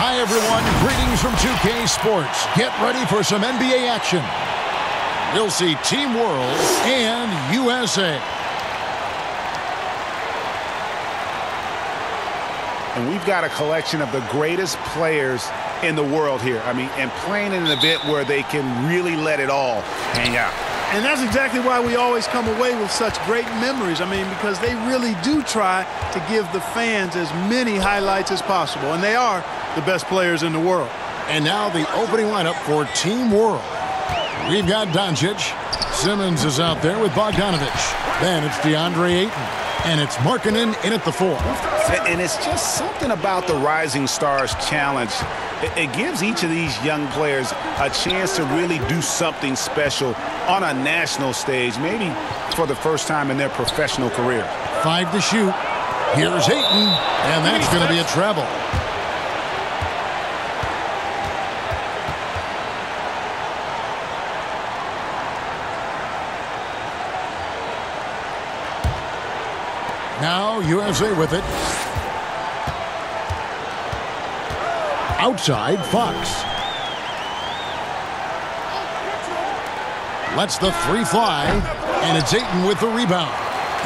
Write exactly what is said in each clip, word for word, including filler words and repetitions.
Hi, everyone. Greetings from two K Sports. Get ready for some N B A action. You'll see Team World and U S A. And we've got a collection of the greatest players in the world here. I mean, and playing in an event where they can really let it all hang out. And that's exactly why we always come away with such great memories. I mean, because they really do try to give the fans as many highlights as possible. And they are the best players in the world. And now the opening lineup for Team World. We've got Doncic. Simmons is out there with Bogdanovic. Then it's DeAndre Ayton. And it's Markkanen in at the four. And it's just something about the Rising Stars Challenge. It gives each of these young players a chance to really do something special on a national stage, maybe for the first time in their professional career. Five to shoot. Here's Ayton, and that's going to be a travel. Now U S A with it. Outside Fox. Lets the three fly, and it's Ayton with the rebound.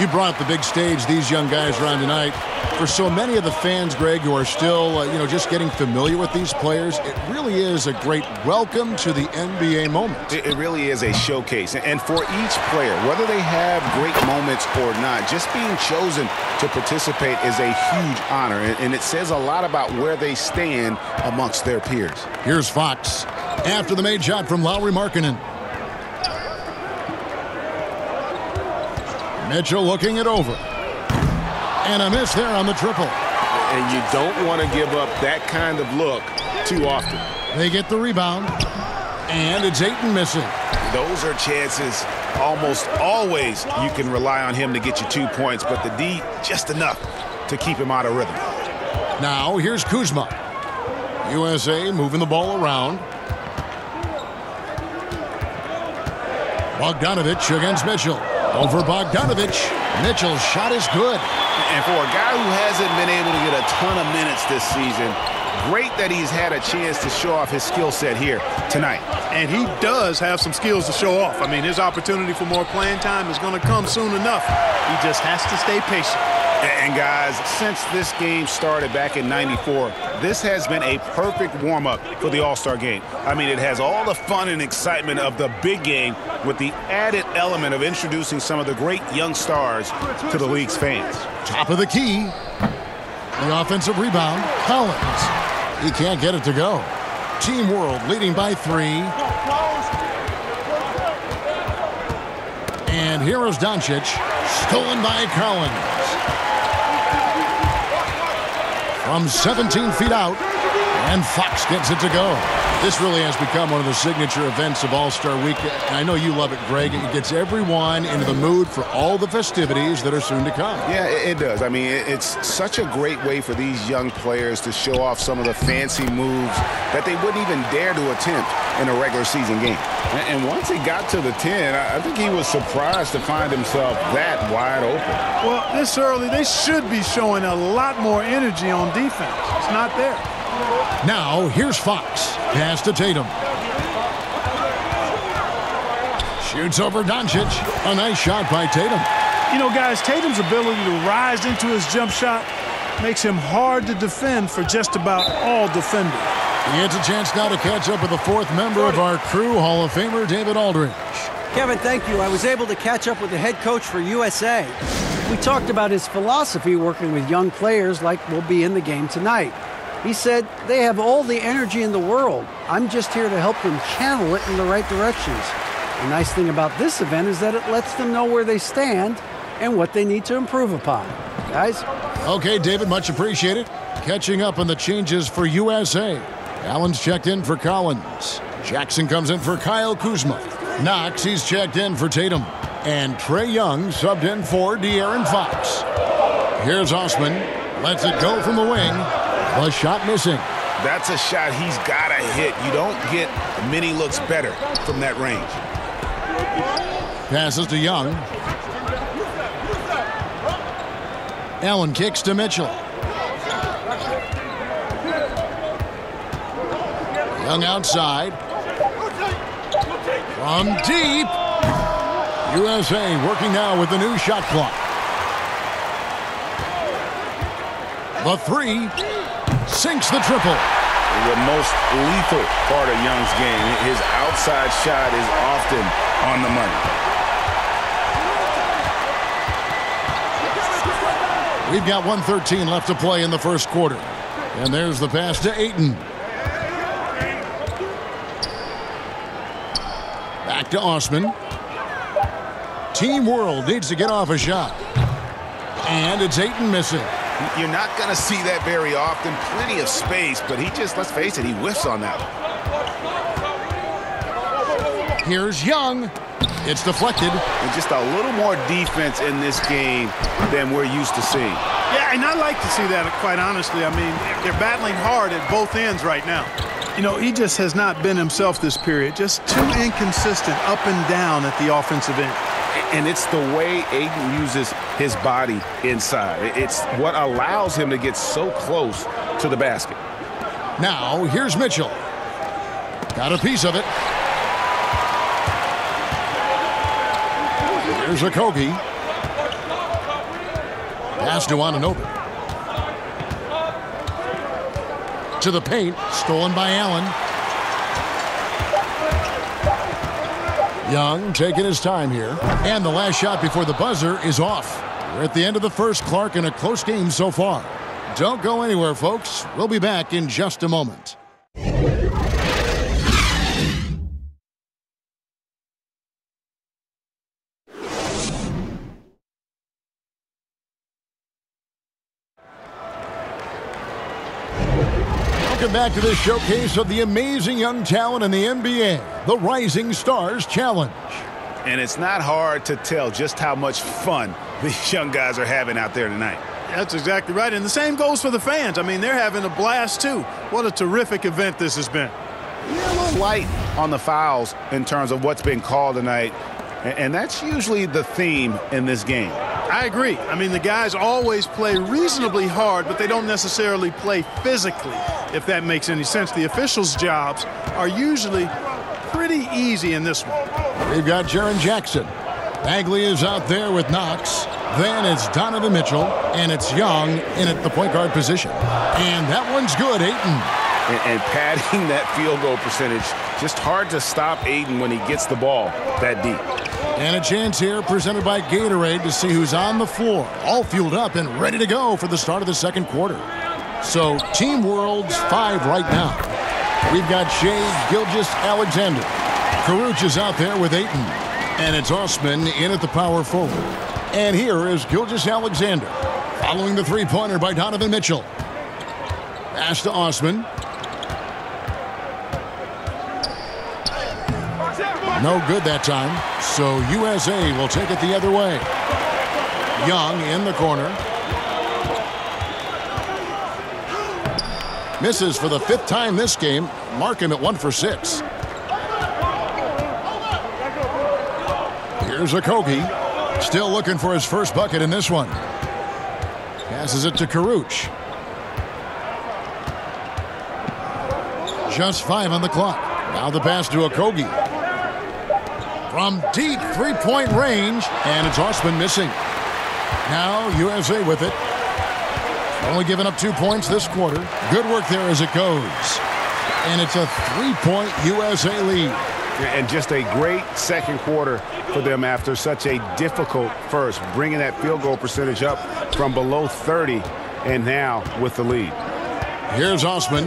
You brought the big stage these young guys around tonight. For so many of the fans, Greg, who are still, uh, you know, just getting familiar with these players, it really is a great welcome to the N B A moment. It, it really is a showcase. And for each player, whether they have great moments or not, just being chosen to participate is a huge honor. And, and it says a lot about where they stand amongst their peers. Here's Fox after the made shot from Lauri Markkanen. Mitchell looking it over. And a miss there on the triple. And you don't want to give up that kind of look too often. They get the rebound. And it's Ayton missing. Those are chances almost always you can rely on him to get you two points. But the D, just enough to keep him out of rhythm. Now here's Kuzma. U S A moving the ball around. Bogdanovic against Mitchell. Over Bogdanovic. Mitchell's shot is good. And for a guy who hasn't been able to get a ton of minutes this season, great that he's had a chance to show off his skill set here tonight. And he does have some skills to show off. I mean, his opportunity for more playing time is going to come soon enough. He just has to stay patient. And guys, since this game started back in ninety-four, this has been a perfect warm-up for the All-Star game. I mean, it has all the fun and excitement of the big game with the added element of introducing some of the great young stars to the league's fans. Top of the key. The offensive rebound, Collins. He can't get it to go. Team World leading by three. And here is Doncic, stolen by Collins. From seventeen feet out, and Fox gets it to go. This really has become one of the signature events of All-Star Week. And I know you love it, Greg. It gets everyone into the mood for all the festivities that are soon to come. Yeah, it does. I mean, it's such a great way for these young players to show off some of the fancy moves that they wouldn't even dare to attempt in a regular season game. And once he got to the ten, I think he was surprised to find himself that wide open. Well, this early, they should be showing a lot more energy on defense. It's not there. Now, here's Fox. Pass to Tatum. Shoots over Doncic. A nice shot by Tatum. You know, guys, Tatum's ability to rise into his jump shot makes him hard to defend for just about all defenders. He gets a chance now to catch up with the fourth member of our crew, Hall of Famer David Aldridge. Kevin, thank you. I was able to catch up with the head coach for U S A. We talked about his philosophy working with young players like will be in the game tonight. He said, they have all the energy in the world. I'm just here to help them channel it in the right directions. The nice thing about this event is that it lets them know where they stand and what they need to improve upon. Guys? Okay, David, much appreciated. Catching up on the changes for U S A. Allen's checked in for Collins. Jackson comes in for Kyle Kuzma. Knox, he's checked in for Tatum. And Trae Young subbed in for De'Aaron Fox. Here's Osman. Lets it go from the wing. A shot missing. That's a shot he's got to hit. You don't get many looks better from that range. Passes to Young. Allen kicks to Mitchell. Young outside. From deep. U S A working now with the new shot clock. The three. Sinks the triple. The most lethal part of Young's game. His outside shot is often on the money. We've got one thirteen left to play in the first quarter. And there's the pass to Ayton. Back to Osman. Team World needs to get off a shot. And it's Ayton missing. You're not going to see that very often. Plenty of space, but he just, let's face it, he whiffs on that one. Here's Young. It's deflected. And just a little more defense in this game than we're used to seeing. Yeah, and I like to see that, quite honestly. I mean, they're battling hard at both ends right now. You know, he just has not been himself this period. Just too inconsistent up and down at the offensive end. And it's the way Ayton uses his body inside. It's what allows him to get so close to the basket. Now, here's Mitchell. Got a piece of it. Here's Okogie. Pass to Anunoby. To the paint. Stolen by Allen. Young taking his time here. And the last shot before the buzzer is off. We're at the end of the first, Clark, in a close game so far. Don't go anywhere, folks. We'll be back in just a moment. Welcome back to this showcase of the amazing young talent in the N B A, the Rising Stars Challenge. And it's not hard to tell just how much fun these young guys are having out there tonight. That's exactly right, and the same goes for the fans. I mean, they're having a blast too. What a terrific event this has been. A little light on the fouls in terms of what's been called tonight, and that's usually the theme in this game. I agree. I mean, the guys always play reasonably hard, but they don't necessarily play physically, if that makes any sense. The officials' jobs are usually pretty easy in this one. We've got Jaren Jackson. Bagley is out there with Knox. Then it's Donovan Mitchell, and it's Young in at the point guard position. And that one's good, Ayton. And, and padding that field goal percentage. Just hard to stop Ayton when he gets the ball that deep. And a chance here presented by Gatorade to see who's on the floor, all fueled up and ready to go for the start of the second quarter. So Team World's five right now. We've got Shai Gilgeous-Alexander. Kurucs is out there with Ayton. And it's Osman in at the power forward. And here is Gilgeous-Alexander following the three-pointer by Donovan Mitchell. Pass to Osman. No good that time, so U S A will take it the other way. Young in the corner. Misses for the fifth time this game. Mark him at one for six. Here's Okogie. Still looking for his first bucket in this one. Passes it to Kurucs. Just five on the clock. Now the pass to Okogie. From deep three-point range, and it's Osman missing. Now U S A with it. Only giving up two points this quarter. Good work there as it goes. And it's a three-point U S A lead. And just a great second quarter for them after such a difficult first, bringing that field goal percentage up from below thirty, and now with the lead. Here's Osman.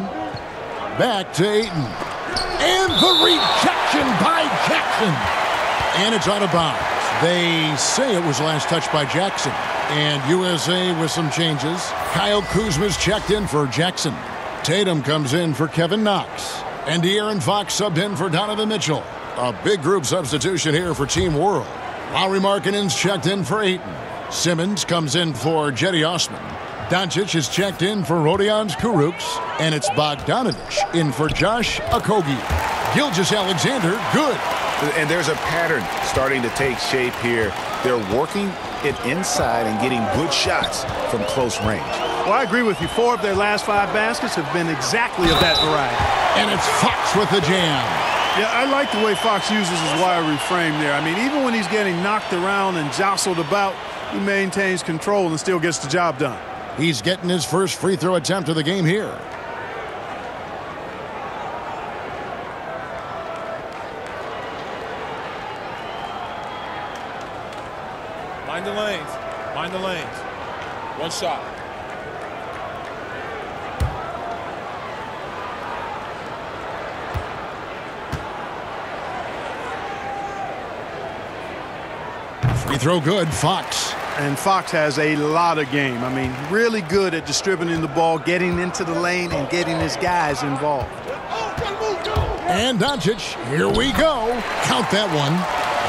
Back to Ayton. And the rejection by Jackson. And it's out of bounds. They say it was last touched by Jackson. And U S A with some changes. Kyle Kuzma's checked in for Jackson. Tatum comes in for Kevin Knox. And De'Aaron Fox subbed in for Donovan Mitchell. A big group substitution here for Team World. Lauri Markkanen's checked in for Ayton. Simmons comes in for Jetty Osman. Doncic is checked in for Rodions Kurucs. And it's Bogdanovic in for Josh Okogie. Gilgeous-Alexander, good. And there's a pattern starting to take shape here. They're working it inside and getting good shots from close range. Well, I agree with you. Four of their last five baskets have been exactly of that variety. And it's Fox with the jam. Yeah, I like the way Fox uses his wiry frame there. I mean, even when he's getting knocked around and jostled about, he maintains control and still gets the job done. He's getting his first free throw attempt of the game here. Mind the lanes. Mind the lanes. One shot. Free throw good, Fox. And Fox has a lot of game. I mean, really good at distributing the ball, getting into the lane, and getting his guys involved. And Doncic, here we go. Count that one.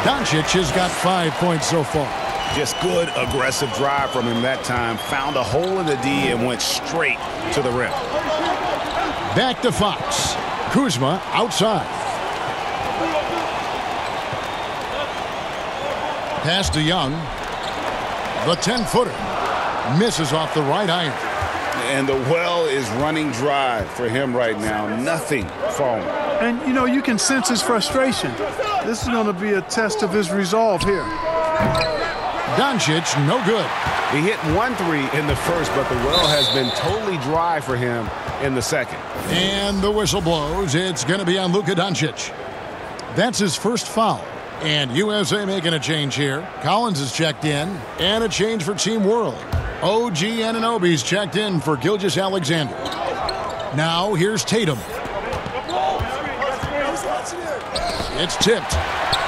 Doncic has got five points so far. Just good, aggressive drive from him that time. Found a hole in the D and went straight to the rim. Back to Fox. Kuzma outside. Pass to Young. The ten-footer misses off the right iron. And the well is running dry for him right now. Nothing falling. And, you know, you can sense his frustration. This is going to be a test of his resolve here. Doncic, no good. He hit one three in the first, but the well has been totally dry for him in the second. And the whistle blows. It's going to be on Luka Doncic. That's his first foul. And U S A making a change here. Collins is checked in. And a change for Team World. O G Anunoby's checked in for Gilgeous-Alexander. Now here's Tatum. It's tipped.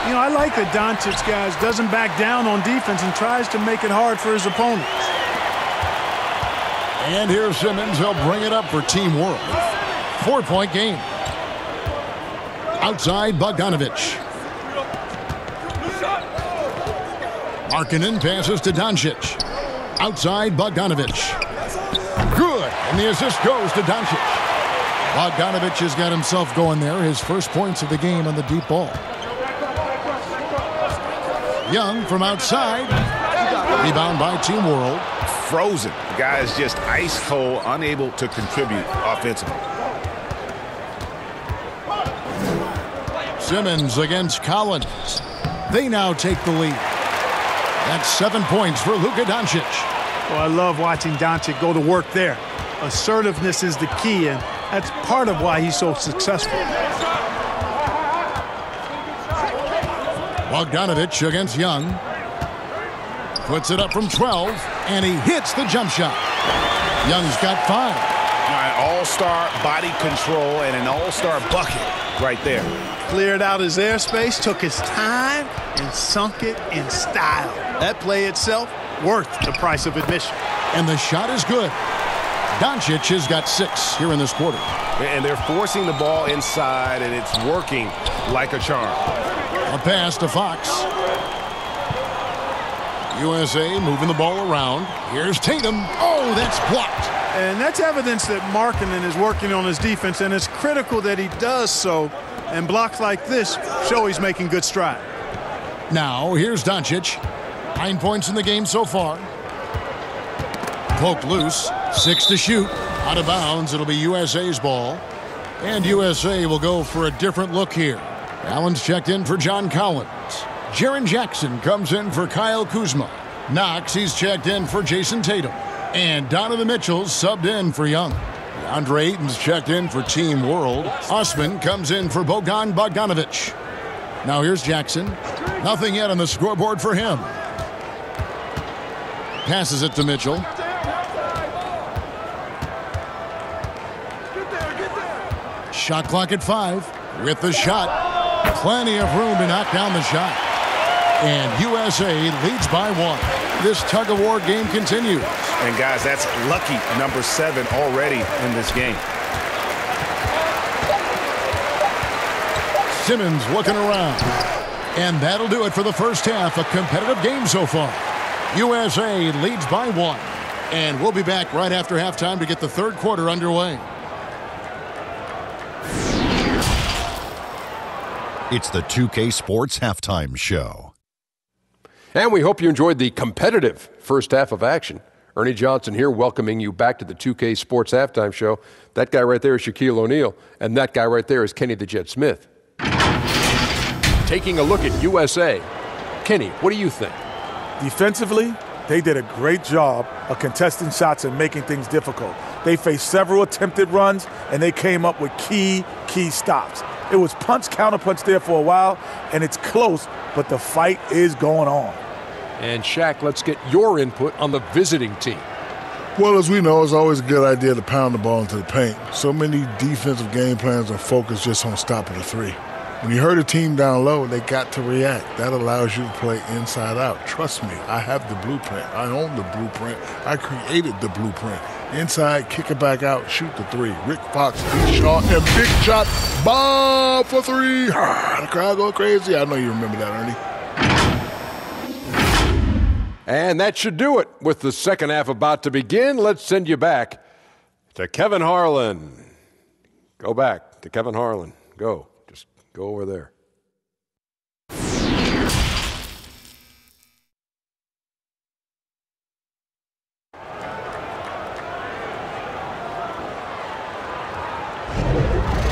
You know, I like that Doncic, guys, doesn't back down on defense and tries to make it hard for his opponents. And here's Simmons. He'll bring it up for Team World. Four-point game. Outside, Bogdanovic. Markkanen passes to Doncic. Outside, Bogdanovic. Good. And the assist goes to Doncic. Bogdanovic has got himself going there. His first points of the game on the deep ball. Young from outside. Rebound by Team World. Frozen. The guy is just ice cold, unable to contribute offensively. Simmons against Collins. They now take the lead. That's seven points for Luka Doncic. Well, I love watching Doncic go to work there. Assertiveness is the key, and that's part of why he's so successful. Bogdanovic against Young. Puts it up from twelve, and he hits the jump shot. Young's got five. An all-star body control and an all-star bucket right there. Cleared out his airspace, took his time, and sunk it in style. That play itself worth the price of admission. And the shot is good. Doncic has got six here in this quarter. And they're forcing the ball inside, and it's working like a charm. A pass to Fox. U S A moving the ball around. Here's Tatum. Oh, that's blocked. And that's evidence that Markkanen is working on his defense, and it's critical that he does so. And blocks like this show he's making good stride. Now, here's Doncic. Nine points in the game so far. Poked loose. Six to shoot. Out of bounds. It'll be U S A's ball. And U S A will go for a different look here. Allen's checked in for John Collins. Jaren Jackson comes in for Kyle Kuzma. Knox, he's checked in for Jayson Tatum. And Donovan Mitchell's subbed in for Young. DeAndre Ayton's checked in for Team World. Osman comes in for Bogdan Bogdanovic. Now here's Jackson. Nothing yet on the scoreboard for him. Passes it to Mitchell. Shot clock at five. With the shot. Plenty of room to knock down the shot. And U S A leads by one. This tug-of-war game continues. And, guys, that's lucky number seven already in this game. Simmons looking around. And that'll do it for the first half. A competitive game so far. U S A leads by one. And we'll be back right after halftime to get the third quarter underway. It's the two K Sports Halftime Show. And we hope you enjoyed the competitive first half of action. Ernie Johnson here, welcoming you back to the two K Sports Halftime Show. That guy right there is Shaquille O'Neal, and that guy right there is Kenny the Jet Smith. Taking a look at U S A. Kenny, what do you think? Defensively, they did a great job of contesting shots and making things difficult. They faced several attempted runs, and they came up with key, key stops. It was punch, counterpunch there for a while, and it's close, but the fight is going on. And Shaq, let's get your input on the visiting team. Well, as we know, it's always a good idea to pound the ball into the paint. So many defensive game plans are focused just on stopping the three. When you hurt a team down low, they got to react. That allows you to play inside out. Trust me, I have the blueprint. I own the blueprint. I created the blueprint. Inside, kick it back out, shoot the three. Rick Fox, big shot, and big shot, bomb for three. The crowd go crazy. I know you remember that, Ernie. And that should do it. With the second half about to begin, let's send you back to Kevin Harlan. Go back to Kevin Harlan. Go. Go over there.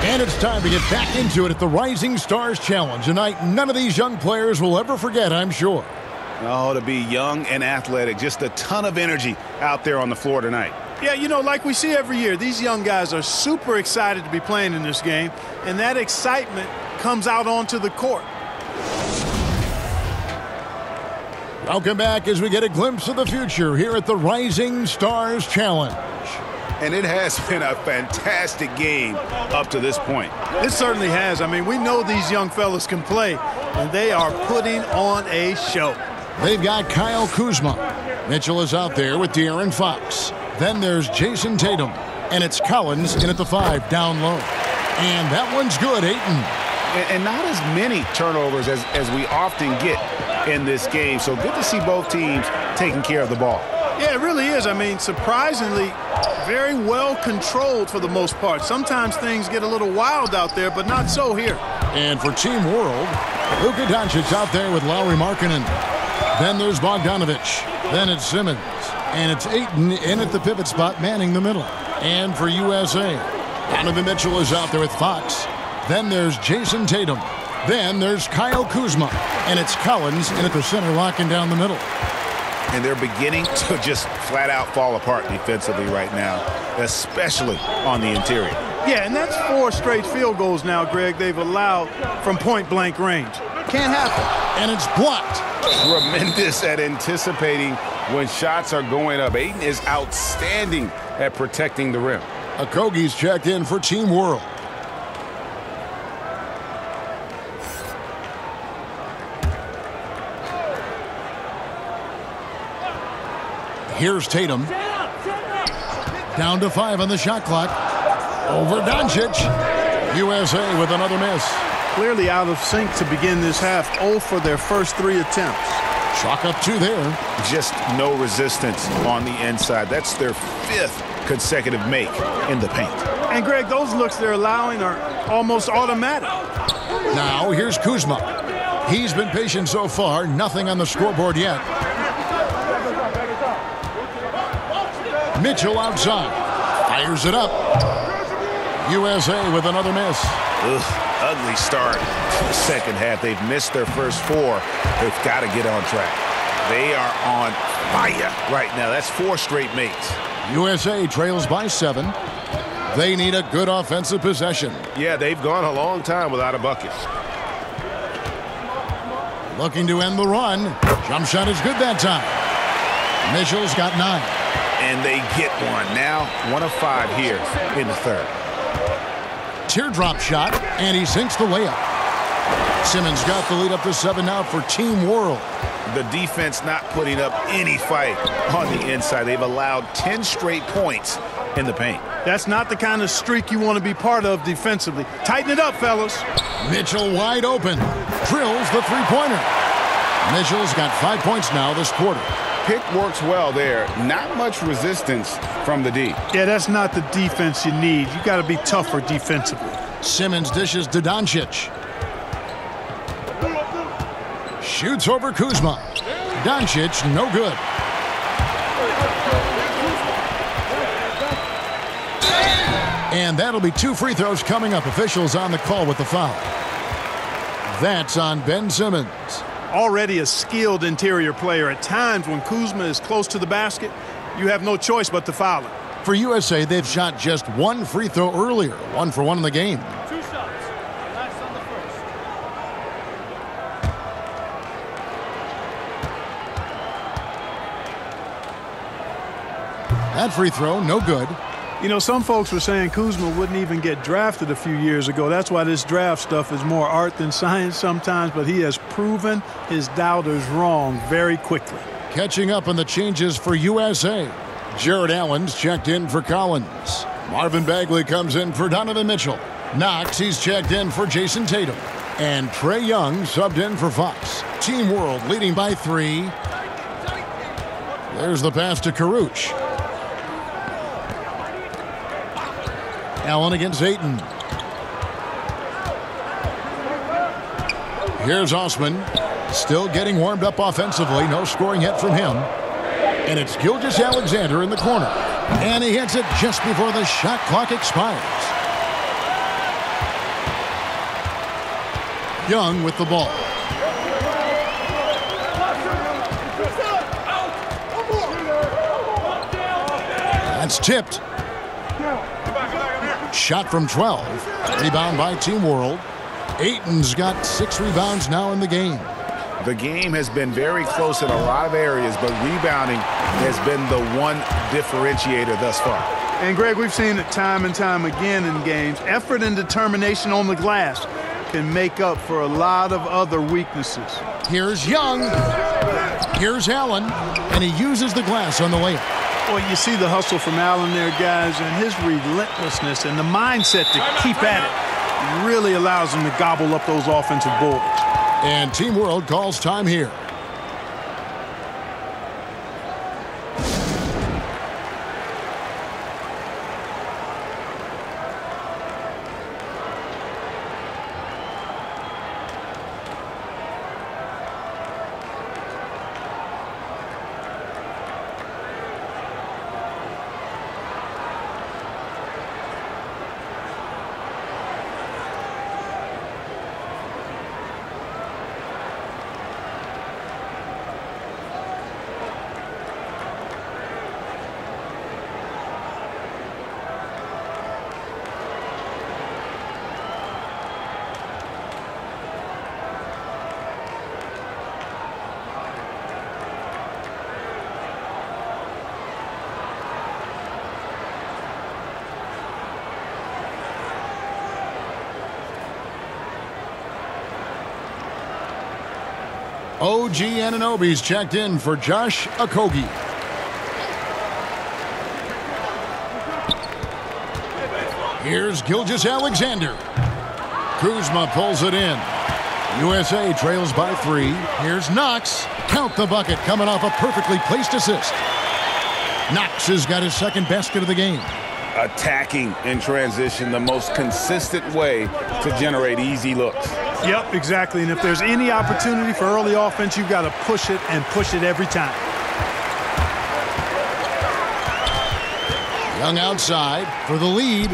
And it's time to get back into it at the Rising Stars Challenge. A night none of these young players will ever forget, I'm sure. Oh, to be young and athletic. Just a ton of energy out there on the floor tonight. Yeah, you know, like we see every year, these young guys are super excited to be playing in this game, and that excitement comes out onto the court. Welcome back as we get a glimpse of the future here at the Rising Stars Challenge. And it has been a fantastic game up to this point. It certainly has. I mean, we know these young fellas can play, and they are putting on a show. They've got Kyle Kuzma. Mitchell is out there with De'Aaron Fox. Then there's Jayson Tatum, and it's Collins in at the five, down low. And that one's good, Ayton. And, and not as many turnovers as, as we often get in this game, so good to see both teams taking care of the ball. Yeah, it really is. I mean, surprisingly, very well controlled for the most part. Sometimes things get a little wild out there, but not so here. And for Team World, Luka Doncic out there with Lauri Markkanen. Then there's Bogdanovic. Then it's Simmons. And it's Ayton in at the pivot spot, manning the middle. And for U S A, Donovan Mitchell is out there with Fox. Then there's Jayson Tatum. Then there's Kyle Kuzma. And it's Collins in at the center, locking down the middle. And they're beginning to just flat out fall apart defensively right now, especially on the interior. Yeah, and that's four straight field goals now, Greg, they've allowed from point blank range. Can't happen. And it's blocked. Tremendous at anticipating when shots are going up. Ayton is outstanding at protecting the rim. Okogie's checked in for Team World. Here's Tatum. Down to five on the shot clock. Over Doncic. U S A with another miss. Clearly out of sync to begin this half. oh for their first three attempts. Chalk up two there. Just no resistance on the inside. That's their fifth consecutive make in the paint. And, Greg, those looks they're allowing are almost automatic. Now, here's Kuzma. He's been patient so far. Nothing on the scoreboard yet. Mitchell outside. Fires it up. U S A with another miss. Ugh. Ugly start to the second half. They've missed their first four. They've got to get on track. They are on fire right now. That's four straight makes. U S A trails by seven. They need a good offensive possession. Yeah, they've gone a long time without a bucket. Looking to end the run. Jump shot is good that time. Mitchell's got nine. And they get one. Now one of five here in the third. Teardrop shot, and he sinks the layup. Simmons got the lead up to seven now for Team World. The defense not putting up any fight on the inside. They've allowed ten straight points in the paint. That's not the kind of streak you want to be part of defensively. Tighten it up, fellas. Mitchell wide open. Drills the three-pointer. Mitchell's got five points now this quarter. Pick works well there. Not much resistance from the D. Yeah, that's not the defense you need. You got to be tougher defensively. Simmons dishes to Doncic. Shoots over Kuzma. Doncic, no good. And that'll be two free throws coming up. Officials on the call with the foul. That's on Ben Simmons. Already a skilled interior player. At times when Kuzma is close to the basket, you have no choice but to foul it. For U S A, they've shot just one free throw earlier, one for one in the game. Two shots, last on the first. That free throw, no good. You know, some folks were saying Kuzma wouldn't even get drafted a few years ago. That's why this draft stuff is more art than science sometimes, but he has proven his doubters wrong very quickly. Catching up on the changes for U S A. Jared Allen's checked in for Collins. Marvin Bagley comes in for Donovan Mitchell. Knox, he's checked in for Jayson Tatum. And Trae Young subbed in for Fox. Team World leading by three. There's the pass to Kurucs. Allen against Ayton. Here's Osman. Still getting warmed up offensively. No scoring hit from him. And it's Gilgeous-Alexander in the corner. And he hits it just before the shot clock expires. Young with the ball. That's tipped. Shot from twelve. Rebound by Team World. Ayton's got six rebounds now in the game. The game has been very close in a lot of areas, but rebounding has been the one differentiator thus far. And, Greg, we've seen it time and time again in games. Effort and determination on the glass can make up for a lot of other weaknesses. Here's Young. Here's Allen. And he uses the glass on the layup. Well, you see the hustle from Allen there, guys, and his relentlessness and the mindset to keep at it really allows him to gobble up those offensive boards. And Team World calls time here. O G Anunoby's checked in for Josh Okogie. Here's Gilgeous-Alexander. Kuzma pulls it in. U S A trails by three. Here's Knox. Count the bucket coming off a perfectly placed assist. Knox has got his second basket of the game. Attacking in transition, the most consistent way to generate easy looks. Yep, exactly. And if there's any opportunity for early offense, you've got to push it and push it every time. Young outside for the lead.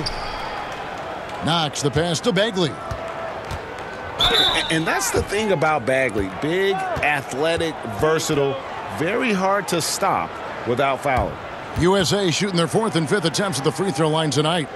Knox the pass to Bagley. And that's the thing about Bagley. Big, athletic, versatile, very hard to stop without fouling. U S A shooting their fourth and fifth attempts at the free throw line tonight.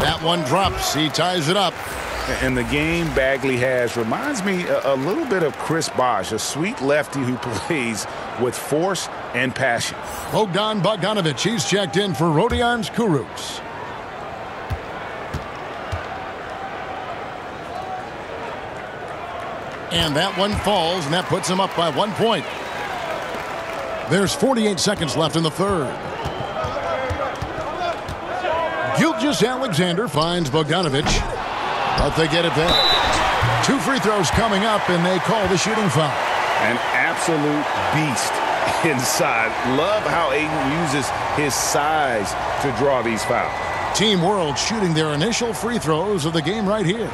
That one drops. He ties it up. And the game Bagley has reminds me a, a little bit of Chris Bosh, a sweet lefty who plays with force and passion. Bogdan Bogdanovic, he's checked in for Rodions Kurucs. And that one falls, and that puts him up by one point. There's forty-eight seconds left in the third. Gilgeous-Alexander finds Bogdanovic. But they get it back. Two free throws coming up, and they call the shooting foul. An absolute beast inside. Love how Ayton uses his size to draw these fouls. Team World shooting their initial free throws of the game right here.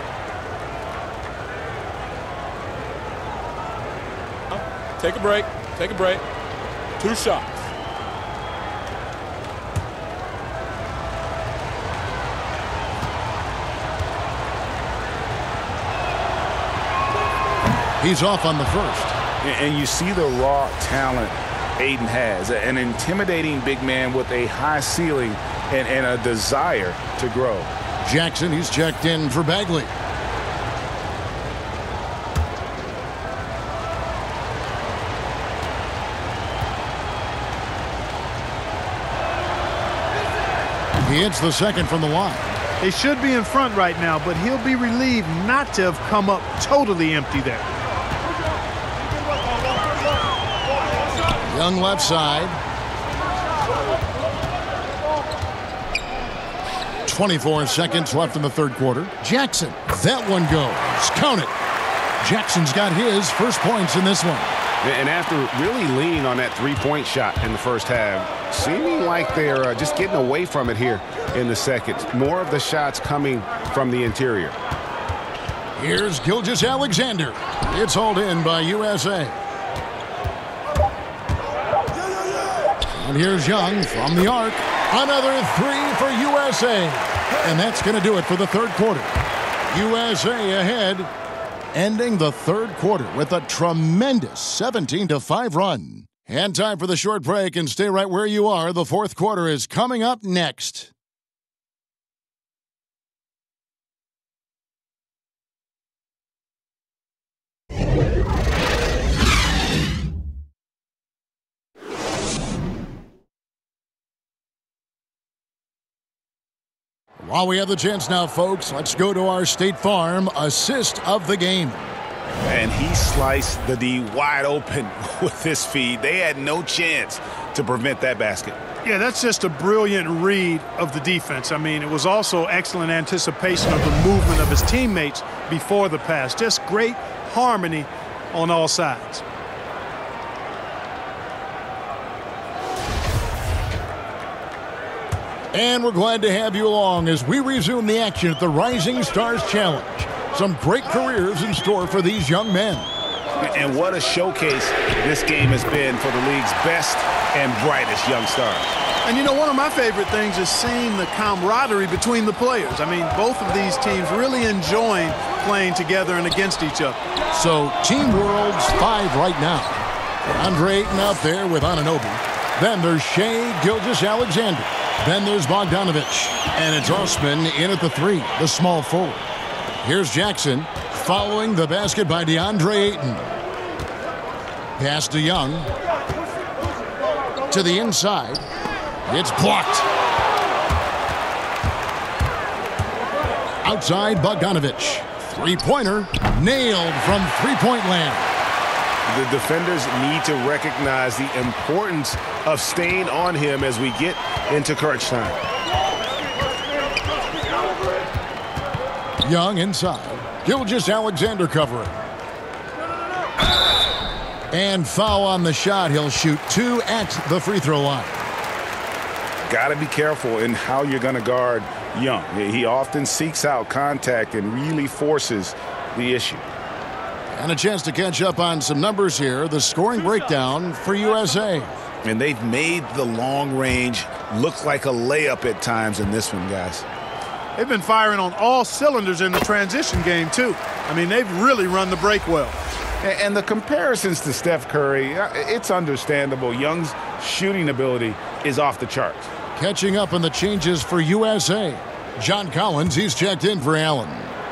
Take a break. Take a break. Two shots. He's off on the first. And you see the raw talent Ayton has. An intimidating big man with a high ceiling and, and a desire to grow. Jackson, he's checked in for Bagley. He hits the second from the line. They should be in front right now, but he'll be relieved not to have come up totally empty there. Young left side. twenty-four seconds left in the third quarter. Jackson, that one goes. Count it. Jackson's got his first points in this one. And after really leaning on that three-point shot in the first half, seeming like they're uh, just getting away from it here in the second. More of the shots coming from the interior. Here's Gilgeous-Alexander. It's hauled in by U S A. And here's Young from the arc. Another three for U S A. And that's going to do it for the third quarter. U S A ahead, ending the third quarter with a tremendous seventeen to five run. And time for the short break, and stay right where you are. The fourth quarter is coming up next. While we have the chance now, folks, let's go to our State Farm assist of the game. And he sliced the D wide open with his feed. They had no chance to prevent that basket. Yeah, that's just a brilliant read of the defense. I mean, it was also excellent anticipation of the movement of his teammates before the pass. Just great harmony on all sides. And we're glad to have you along as we resume the action at the Rising Stars Challenge. Some great careers in store for these young men. And what a showcase this game has been for the league's best and brightest young stars. And you know, one of my favorite things is seeing the camaraderie between the players. I mean, both of these teams really enjoying playing together and against each other. So, Team World's five right now. DeAndre Ayton out there with Anunoby. Then there's Shai Gilgeous-Alexander. Then there's Bogdanovic, and it's Osman in at the three, the small forward. Here's Jackson, following the basket by DeAndre Ayton. Pass to Young. To the inside. It's blocked. Outside, Bogdanovic. Three-pointer, nailed from three-point land. The defenders need to recognize the importance of staying on him as we get into crunch time. Young inside. Gilgeous-Alexander covering. And foul on the shot. He'll shoot two at the free throw line. Got to be careful in how you're going to guard Young. He often seeks out contact and really forces the issue. And a chance to catch up on some numbers here. The scoring breakdown for U S A. And they've made the long range look like a layup at times in this one, guys. They've been firing on all cylinders in the transition game, too. I mean, they've really run the break well. And the comparisons to Steph Curry, it's understandable. Young's shooting ability is off the charts. Catching up on the changes for U S A. John Collins, he's checked in for Allen.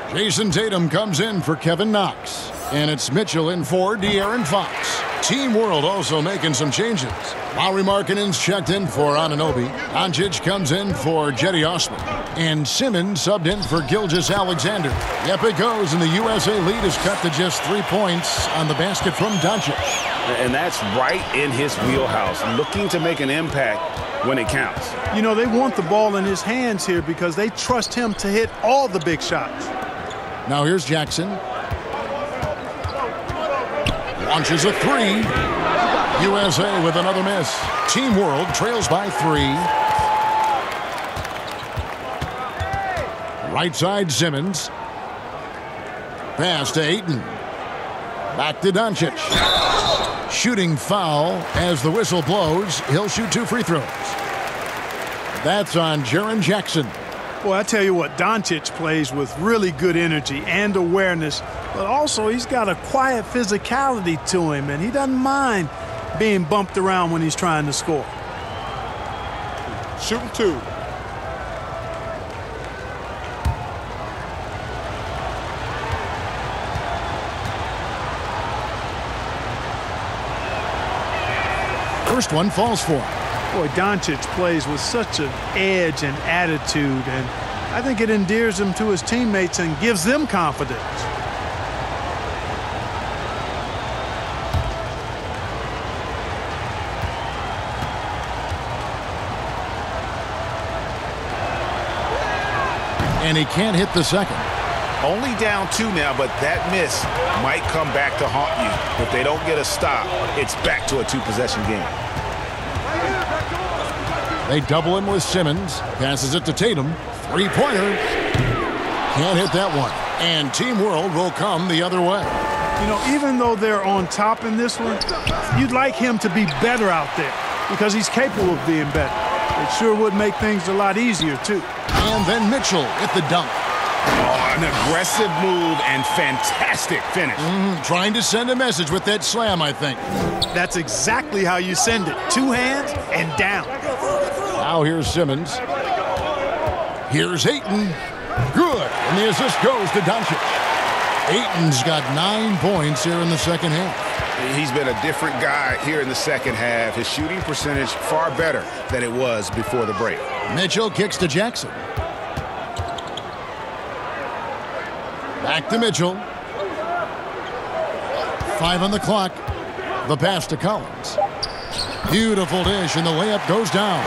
Jayson Tatum comes in for Kevin Knox. And it's Mitchell in for De'Aaron Fox. Team World also making some changes. Lauri Markkanen's checked in for Anunoby. Doncic comes in for Jetty Osman. And Simmons subbed in for Gilgeous-Alexander. Yep, it goes, and the U S A lead is cut to just three points on the basket from Doncic. And that's right in his wheelhouse, looking to make an impact when it counts. You know, they want the ball in his hands here because they trust him to hit all the big shots. Now here's Jackson. Launches a three. U S A with another miss. Team World trails by three. Right side, Simmons. Pass to Ayton. Back to Doncic. Shooting foul as the whistle blows. He'll shoot two free throws. That's on Jaren Jackson. Boy, I tell you what, Doncic plays with really good energy and awareness, but also he's got a quiet physicality to him, and he doesn't mind being bumped around when he's trying to score. Shooting two. First one falls for. Boy, Doncic plays with such an edge and attitude, and I think it endears him to his teammates and gives them confidence. And he can't hit the second. Only down two now, but that miss might come back to haunt you. If they don't get a stop, it's back to a two-possession game. They double him with Simmons. Passes it to Tatum. Three-pointer. Can't hit that one. And Team World will come the other way. You know, even though they're on top in this one, you'd like him to be better out there because he's capable of being better. It sure would make things a lot easier, too. And then Mitchell at the dunk. Oh, an aggressive move and fantastic finish. Mm, trying to send a message with that slam, I think. That's exactly how you send it. Two hands and down. Now here's Simmons. Here's Ayton. Good. And the assist goes to Doncic. Ayton's got nine points here in the second half. He's been a different guy here in the second half. His shooting percentage far better than it was before the break. Mitchell kicks to Jackson. Back to Mitchell. Five on the clock. The pass to Collins. Beautiful dish, and the layup goes down.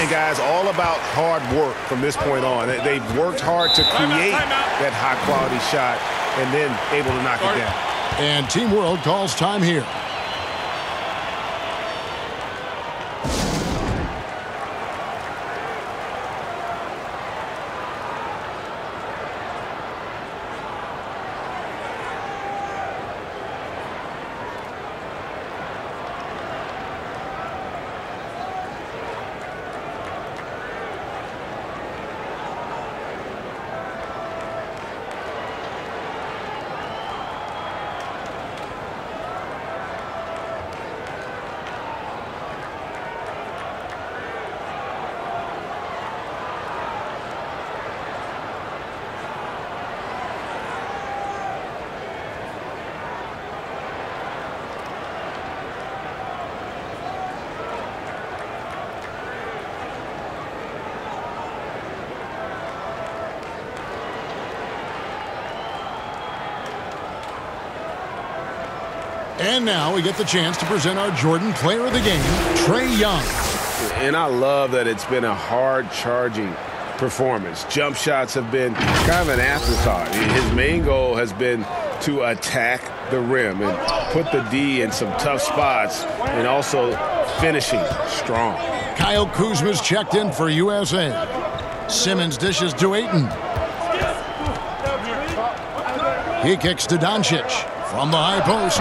And, guys, all about hard work from this point on. They've worked hard to create that high-quality shot and then able to knock it down. And Team World calls time here. And now we get the chance to present our Jordan Player of the Game, Trae Young. And I love that it's been a hard-charging performance. Jump shots have been kind of an afterthought. His main goal has been to attack the rim and put the D in some tough spots and also finishing strong. Kyle Kuzma's checked in for U S A. Simmons dishes to Ayton. He kicks to Doncic. From the high post,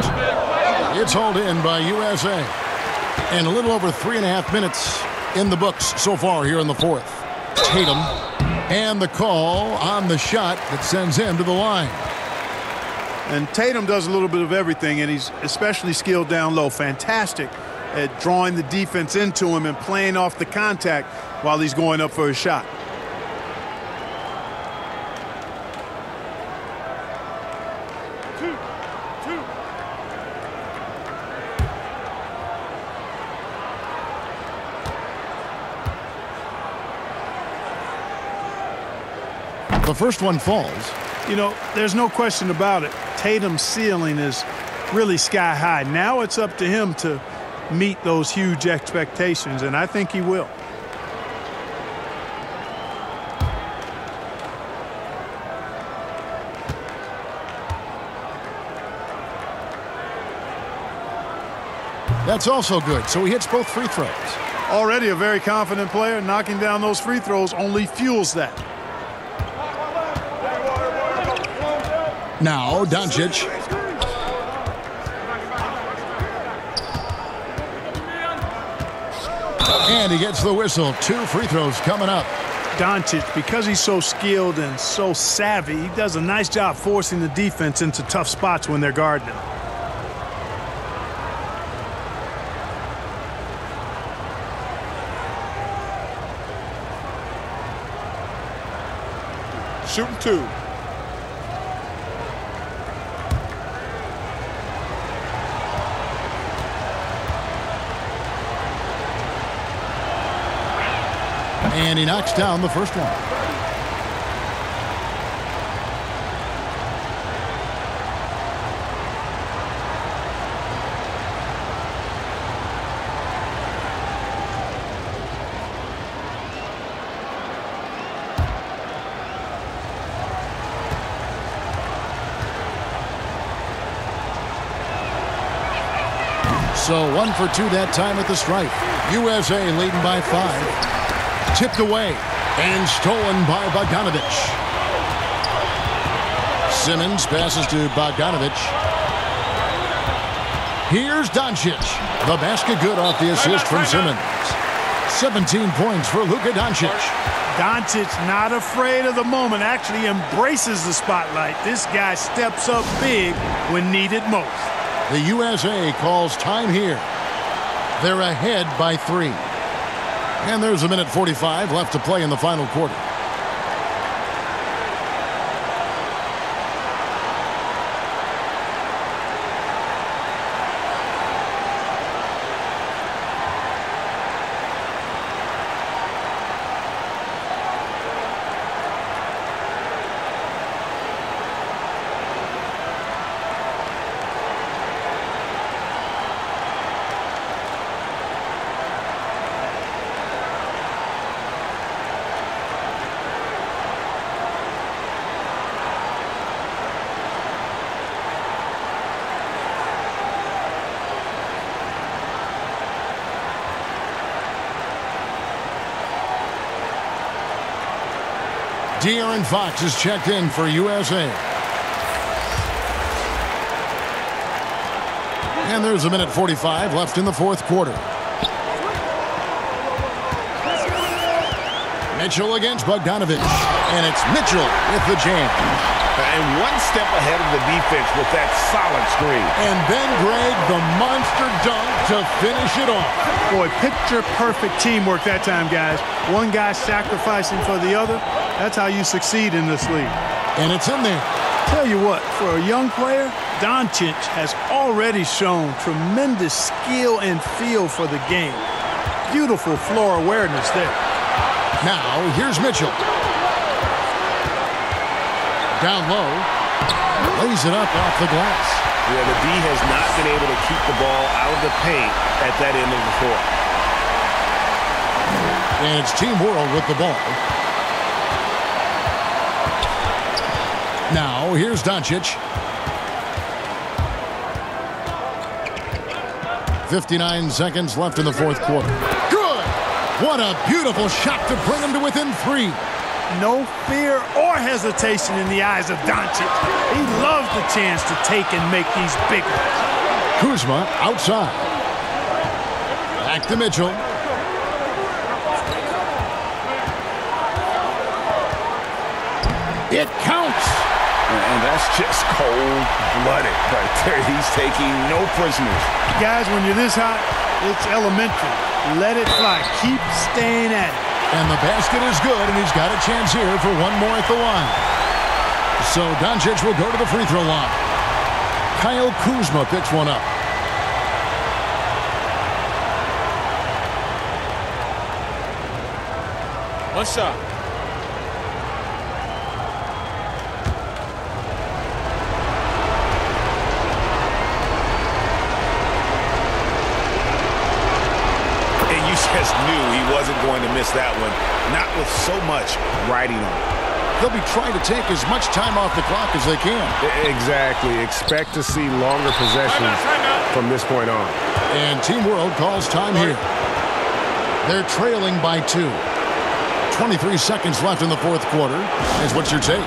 it's hauled in by U S A. And a little over three and a half minutes in the books so far here in the fourth. Tatum, and the call on the shot that sends him to the line. And Tatum does a little bit of everything, and he's especially skilled down low. Fantastic at drawing the defense into him and playing off the contact while he's going up for his shot. The first one falls. You know, there's no question about it. Tatum's ceiling is really sky high. Now it's up to him to meet those huge expectations, and I think he will. That's also good, so he hits both free throws. Already a very confident player. Knocking down those free throws only fuels that. Now Doncic. And he gets the whistle. Two free throws coming up. Doncic, because he's so skilled and so savvy, he does a nice job forcing the defense into tough spots when they're guarding him. Shooting two. And he knocks down the first one. So one for two that time at the stripe. U S A leading by five. Tipped away and stolen by Bogdanovic. Simmons passes to Bogdanovic. Here's Doncic. The basket good off the assist from Simmons. seventeen points for Luka Doncic. Doncic not afraid of the moment. Actually embraces the spotlight. This guy steps up big when needed most. The U S A calls time here. They're ahead by three. And there's a minute forty-five left to play in the final quarter. De'Aaron Fox is checked in for U S A. And there's a minute forty-five left in the fourth quarter. Mitchell against Bogdanovic. And it's Mitchell with the jam. And one step ahead of the defense with that solid screen. And then, Greg, the monster dunk to finish it off. Boy, picture-perfect teamwork that time, guys. One guy sacrificing for the other. That's how you succeed in this league. And it's in there. Tell you what, for a young player, Doncic has already shown tremendous skill and feel for the game. Beautiful floor awareness there. Now, here's Mitchell. Down low. Lays it up off the glass. Yeah, the D has not been able to keep the ball out of the paint at that end of the court. And it's Team World with the ball. Now, here's Doncic. fifty-nine seconds left in the fourth quarter. Good! What a beautiful shot to bring him to within three. No fear or hesitation in the eyes of Doncic. He loves the chance to take and make these big ones. Kuzma outside. Back to Mitchell. It counts! And that's just cold-blooded right there. He's taking no prisoners. Guys, when you're this hot, it's elementary. Let it fly. Keep staying at it. And the basket is good, and he's got a chance here for one more at the line. So Doncic will go to the free throw line. Kyle Kuzma picks one up. What's up? Going to miss that one, not with so much riding on it. They'll be trying to take as much time off the clock as they can. Exactly. Expect to see longer possessions from this point on. And Team World calls time here. They're trailing by two. twenty-three seconds left in the fourth quarter. Is what's your take?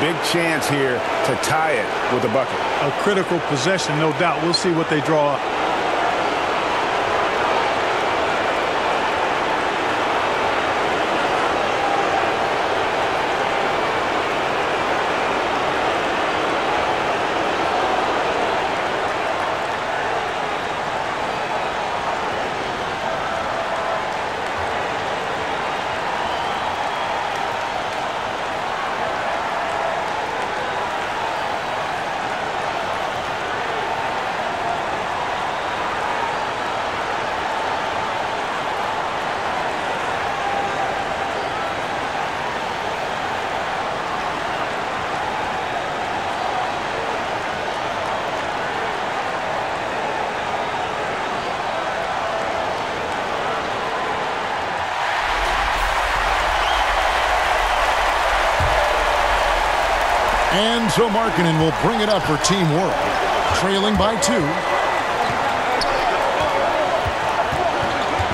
big chance here to tie it with a bucket. A critical possession, no doubt. We'll see what they draw up. And so Markkanen will bring it up for Team World, trailing by two.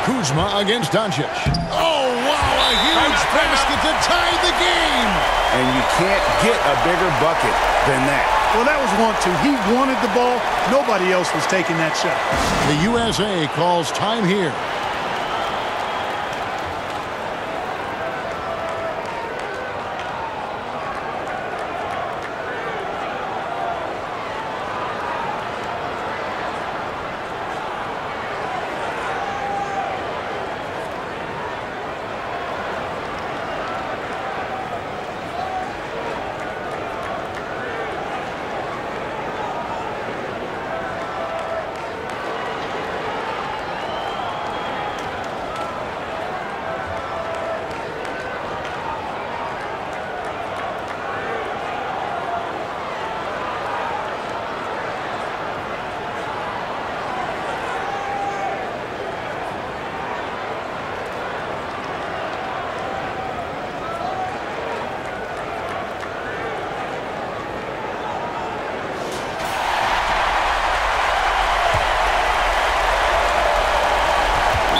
Kuzma against Doncic. Oh, wow, a huge basket to tie the game. And you can't get a bigger bucket than that. Well, that was one, too. He wanted the ball. Nobody else was taking that shot. The U S A calls time here.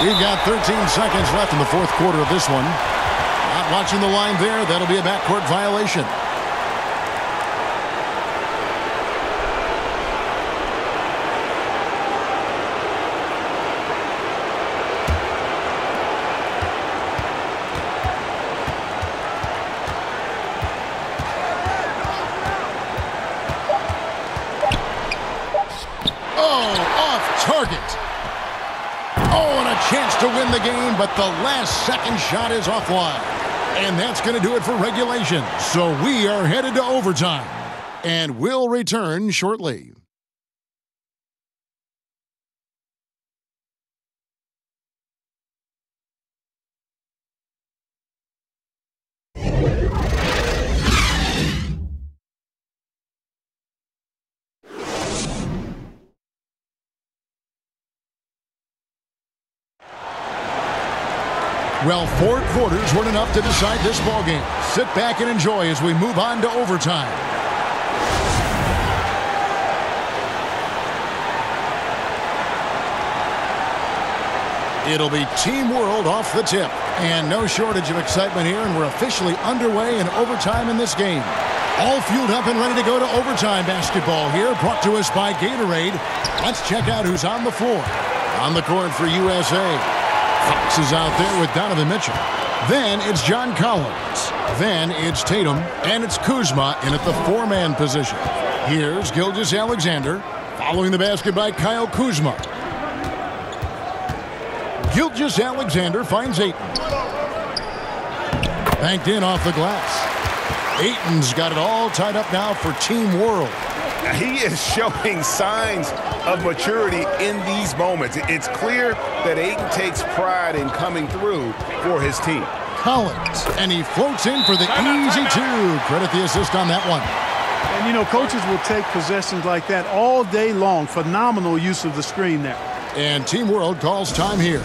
We've got thirteen seconds left in the fourth quarter of this one. Not watching the line there. That'll be a backcourt violation. Chance to win the game, but the last second shot is offline. And that's going to do it for regulation. So we are headed to overtime. And we'll return shortly. Well, four quarters weren't enough to decide this ballgame. Sit back and enjoy as we move on to overtime. It'll be Team World off the tip. And no shortage of excitement here, and we're officially underway in overtime in this game. All fueled up and ready to go to overtime basketball here, brought to us by Gatorade. Let's check out who's on the floor. On the court for U S A. Fox is out there with Donovan Mitchell. Then it's John Collins. Then it's Tatum. And it's Kuzma in at the four-man position. Here's Gilgeous-Alexander. Following the basket by Kyle Kuzma. Gilgeous-Alexander finds Ayton. Banked in off the glass. Ayton's got it all tied up now for Team World. Now he is showing signs of maturity in these moments. It's clear that Ayton takes pride in coming through for his team. Collins, and he floats in for the easy two. Credit the assist on that one. And, you know, coaches will take possessions like that all day long. Phenomenal use of the screen there. And Team World calls time here.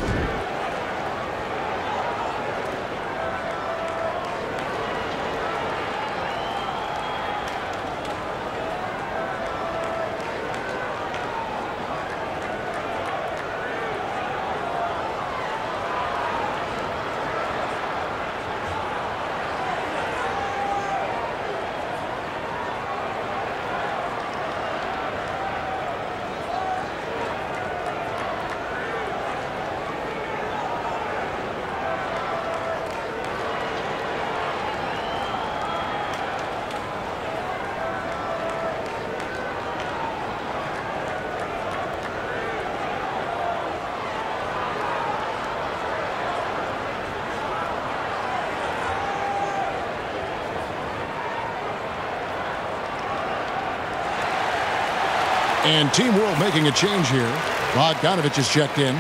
And Team World making a change here. Bogdanovic has checked in.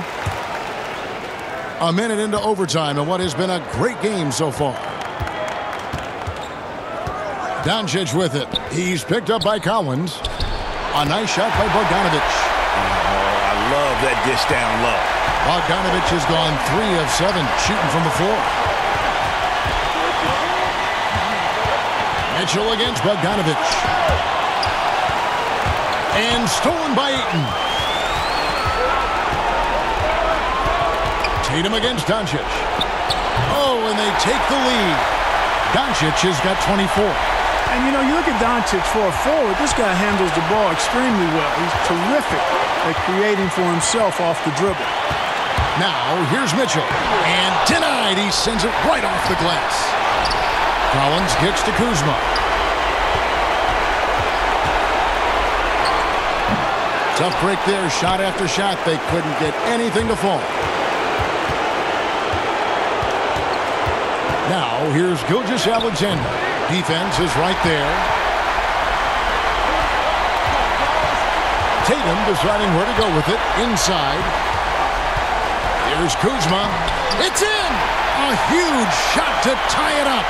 A minute into overtime and what has been a great game so far. Doncic with it. He's picked up by Collins. A nice shot by Bogdanovic. Oh, I love that dish down low. Bogdanovic has gone three of seven shooting from the floor. Mitchell against Bogdanovic. And stolen by Ayton. Tatum against Doncic. Oh, and they take the lead. Doncic has got twenty-four. And, you know, you look at Doncic for a forward, this guy handles the ball extremely well. He's terrific at creating for himself off the dribble. Now, here's Mitchell. And denied. He sends it right off the glass. Collins kicks to Kuzma. Tough break there. Shot after shot. They couldn't get anything to fall. Now, here's Gilgeous-Alexander. Defense is right there. Tatum deciding where to go with it. Inside. Here's Kuzma. It's in! A huge shot to tie it up.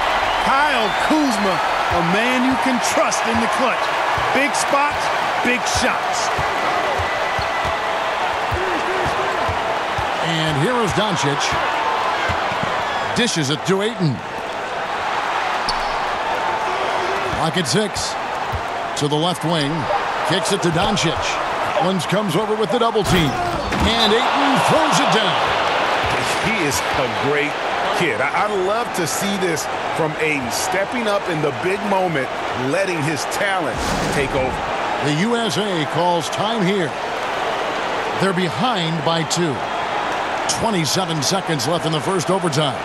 Kyle Kuzma, a man you can trust in the clutch. Big spots, big shots. And here is Doncic. Dishes it to Ayton. Lock at six. To the left wing. Kicks it to Doncic. Collins comes over with the double team. And Ayton throws it down. He is a great kid. I, I love to see this from Ayton. Stepping up in the big moment. Letting his talent take over. The U S A calls time here. They're behind by two. twenty-seven seconds left in the first overtime.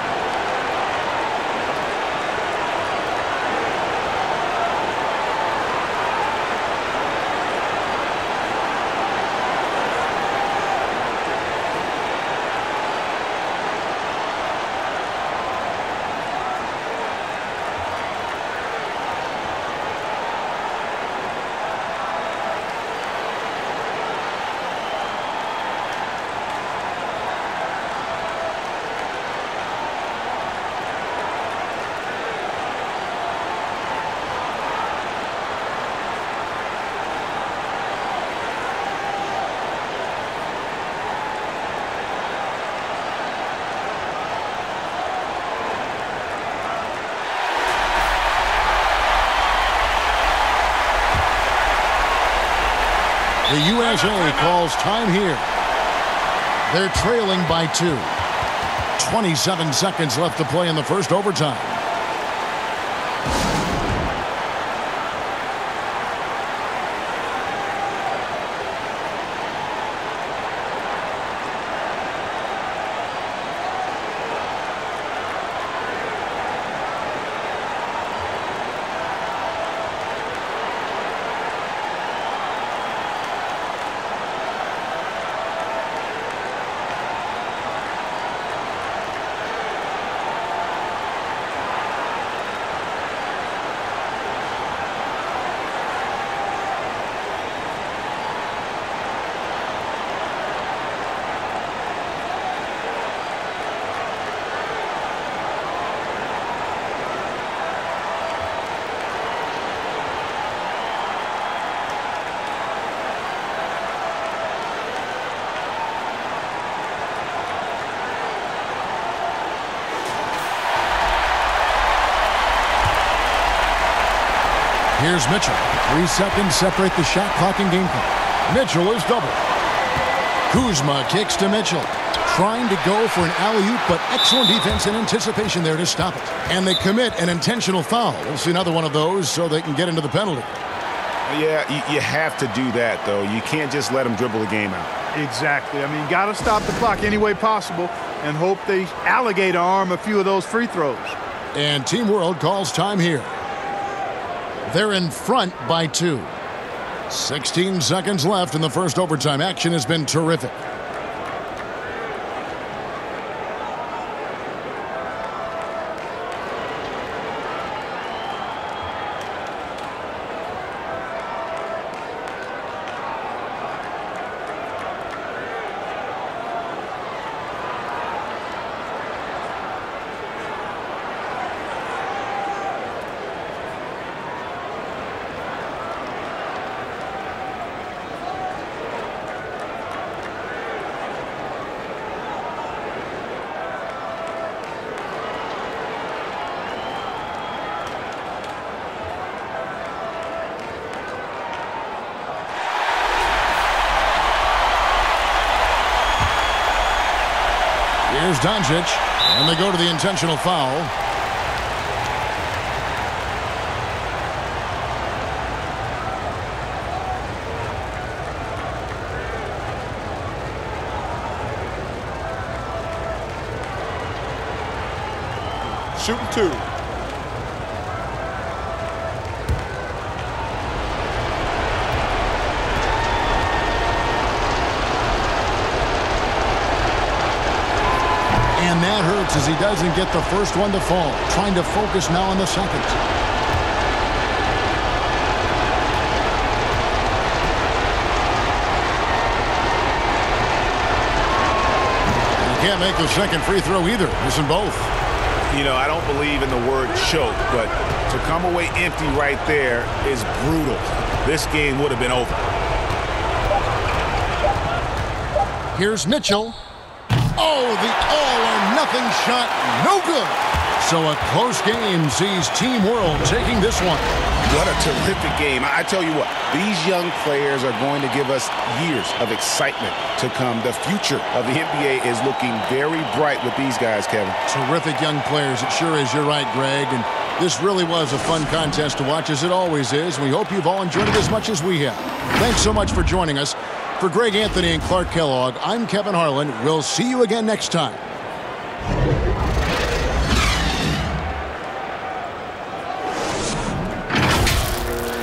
The U S A calls time here. They're trailing by two. twenty-seven seconds left to play in the first overtime. Here's Mitchell. Three seconds separate the shot clock and game clock. Mitchell is double. Kuzma kicks to Mitchell. Trying to go for an alley-oop, but excellent defense and anticipation there to stop it. And they commit an intentional foul. We'll see another one of those so they can get into the penalty. Yeah, you, you have to do that, though. You can't just let them dribble the game out. Exactly. I mean, got to stop the clock any way possible and hope they alligator arm a few of those free throws. And Team World calls time here. They're in front by two. sixteen seconds left in the first overtime. Action has been terrific. Doncic, and they go to the intentional foul. Shooting two. And that hurts as he doesn't get the first one to fall. Trying to focus now on the second. He can't make the second free throw either. Missing both. You know, I don't believe in the word choke, but to come away empty right there is brutal. This game would have been over. Here's Mitchell. Oh, the all-or-nothing shot. No good. So a close game sees Team World taking this one. What a terrific game. I tell you what, these young players are going to give us years of excitement to come. The future of the N B A is looking very bright with these guys, Kevin. Terrific young players. It sure is. You're right, Greg. And this really was a fun contest to watch, as it always is. We hope you've all enjoyed it as much as we have. Thanks so much for joining us. For Greg Anthony and Clark Kellogg, I'm Kevin Harlan. We'll see you again next time.